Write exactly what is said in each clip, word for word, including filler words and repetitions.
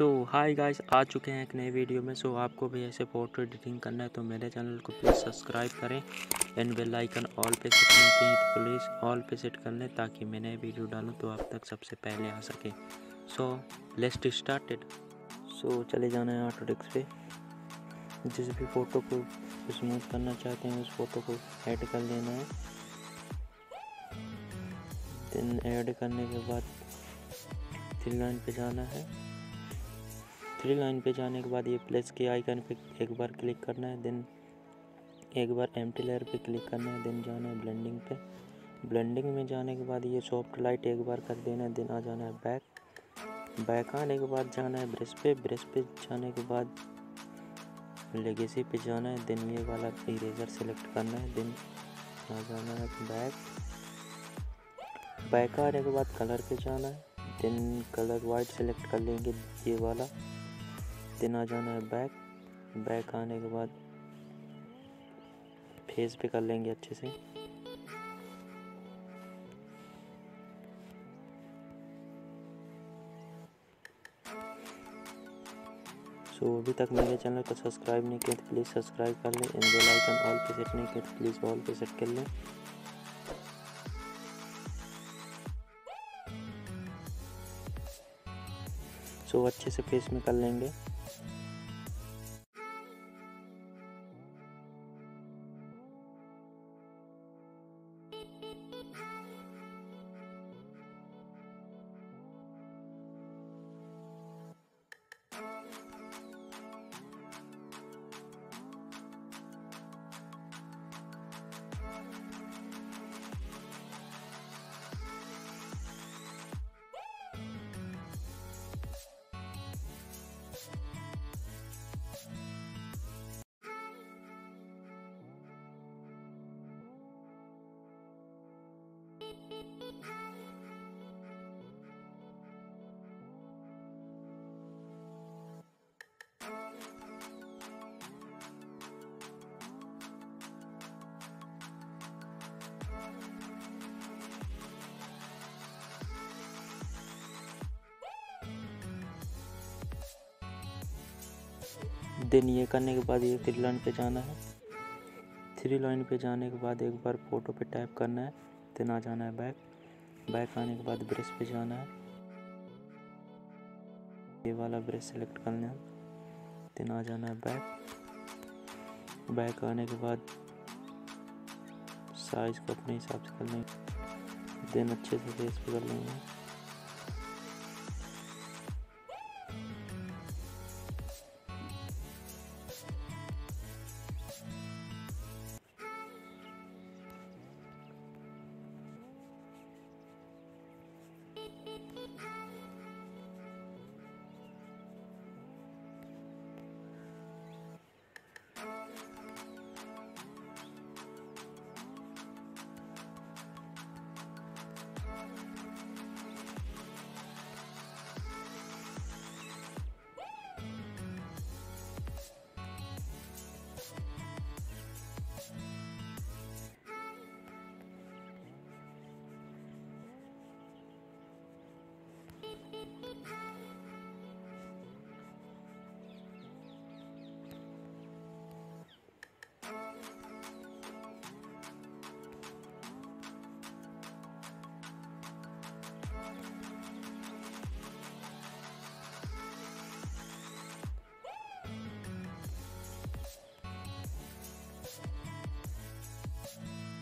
सो hi guys, आ चुके हैं एक नए वीडियो में। सो so, आपको भी ऐसे फोटो एडिटिंग करना है तो मेरे चैनल को प्लीज़ सब्सक्राइब करें एंड बेल आइकन ऑल पे सेट करते हैं तो प्लीज़ ऑल पे सेट कर लें ताकि मैं नए वीडियो डालूं तो आप तक सबसे पहले आ सके। So let's started. सो चले जाना है ऑटोडेस्क पे। जिस भी फ़ोटो को स्मूथ करना चाहते हैं उस फोटो को ऐड कर लेना है। देन ऐड करने के बाद थ्री लाइन पे जाना है। थ्री लाइन पे जाने के बाद ये प्लस के आइकन पे एक बार क्लिक करना है। देन एक बार एम्प्टी लेयर पे क्लिक करना है। देन जाना है ब्लेंडिंग पे। ब्लेंडिंग में जाने के बाद ये सॉफ्ट लाइट एक बार कर देना है। देन आ जाना है बैक। बैक आने के बाद जाना है ब्रश पे। ब्रश पे जाने के बाद लेगेसी पे जाना है। देन ये वाला इरेजर सेलेक्ट करना है। देन आ जाना है बैक। बैक आने के बाद कलर पे जाना है। देन कलर वाइट सेलेक्ट कर लेंगे ये वाला। देन आ जाना है बैक। बैक आने के बाद फेस पे कर लेंगे अच्छे से। सो अभी तक मेरे चैनल को सब्सक्राइब नहीं किया तो प्लीज़ सब्सक्राइब कर लें एंड बेल आइकन ऑल पे सेट नहीं किया तो प्लीज़ ऑल पे सेट कर लें। सो so, अच्छे से फेस में कर लेंगे। देन ये करने के बाद ये थ्री लाइन पे जाना है। थ्री लाइन पे जाने के बाद एक बार फोटो पे टैप करना है। देन आ जाना है बैक। बैक आने के बाद ब्रश पे जाना है, ये वाला ब्रश सेलेक्ट करना है। देन आ जाना है बैक। बैक आने के बाद साइज को अपने हिसाब से कर लेंगे। देन अच्छे से फेस पे कर लेंगे।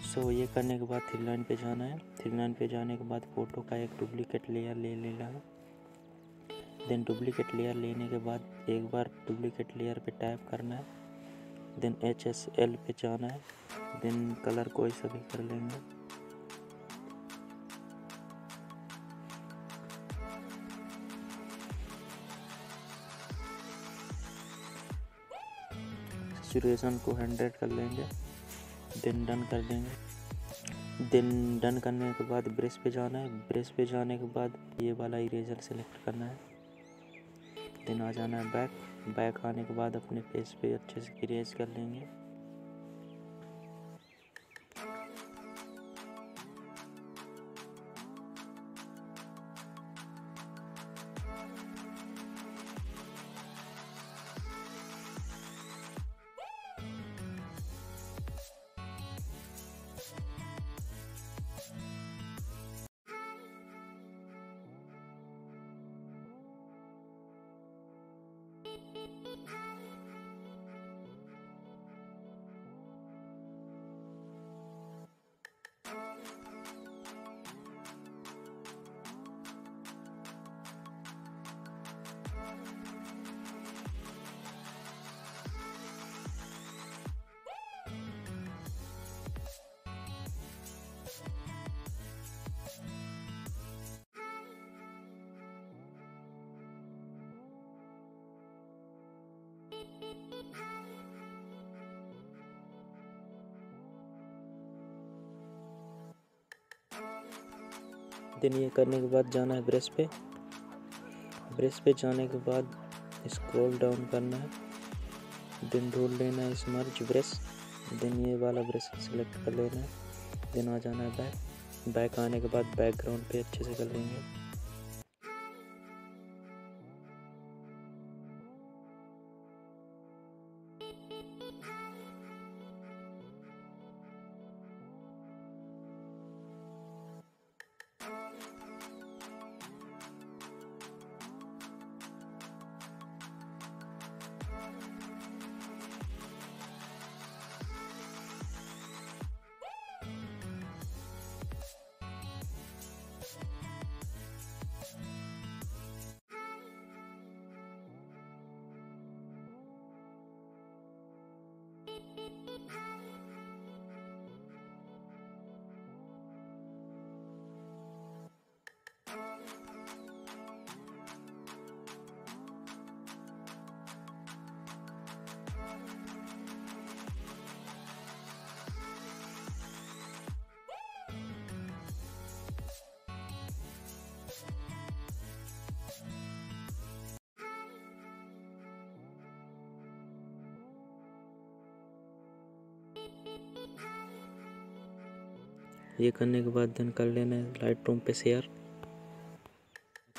सो so, ये करने के बाद थ्री लाइन पे जाना है। थ्री लाइन पे जाने के बाद फ़ोटो का एक डुप्लीकेट लेयर ले लेना है। देन डुप्लीकेट लेयर लेने के बाद एक बार डुप्लीकेट लेयर पे टैप करना है। देन एच एस एल पे जाना है। देन कलर कोई सा भी कर लेंगे। सैचुरेशन को हंड्रेड कर लेंगे। देन डन कर देंगे। देन डन करने के बाद ब्रश पे जाना है। ब्रश पे जाने के बाद ये वाला इरेजर सेलेक्ट करना है। देन आ जाना है बैक। बैक आने के बाद अपने फेस पे अच्छे से इरेज कर लेंगे। देन ये करने के बाद जाना है ब्रश पे। ब्रश पे जाने के बाद स्क्रॉल डाउन करना है, देन ढूंढ लेना है स्मर्ज ब्रश, देन ये वाला ब्रश सेलेक्ट कर लेना है, देन आ जाना है बैक। बैक आने के बाद बैकग्राउंड पे अच्छे से कर लेंगे। ये करने के बाद धन कर लेना है लाइट रूम पे शेयर।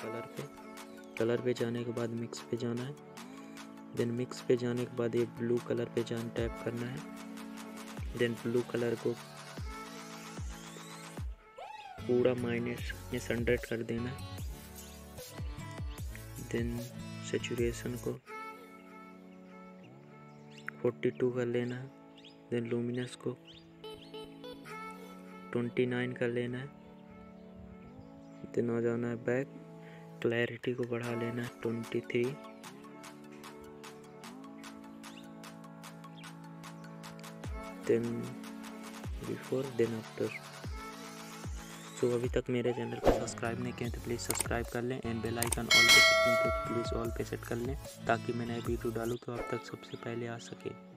कलर पे कलर पे जाने के बाद मिक्स पे जाना है, देन मिक्स पे जाने के बाद ये ब्लू कलर पे जान टैप करना है, देन ब्लू कलर को पूरा माइनस में सनरेट कर देना है, देन सेचुरेशन को बयालीस कर लेना है, देन लुमिनस को उनतीस कर लेना है, देन आ जाना है बैक। क्लैरिटी को बढ़ा लेना है तेईस, then before then after. So अभी तक मेरे चैनल को सब्सक्राइब नहीं किया तो प्लीज़ सब्सक्राइब कर लें एंड बेल आइकन ऑल पे सेट कर लें, प्लीज़ ऑल पे सेट कर लें ताकि मैं नए वीडियो डालूँ तो आप तक सबसे पहले आ सके।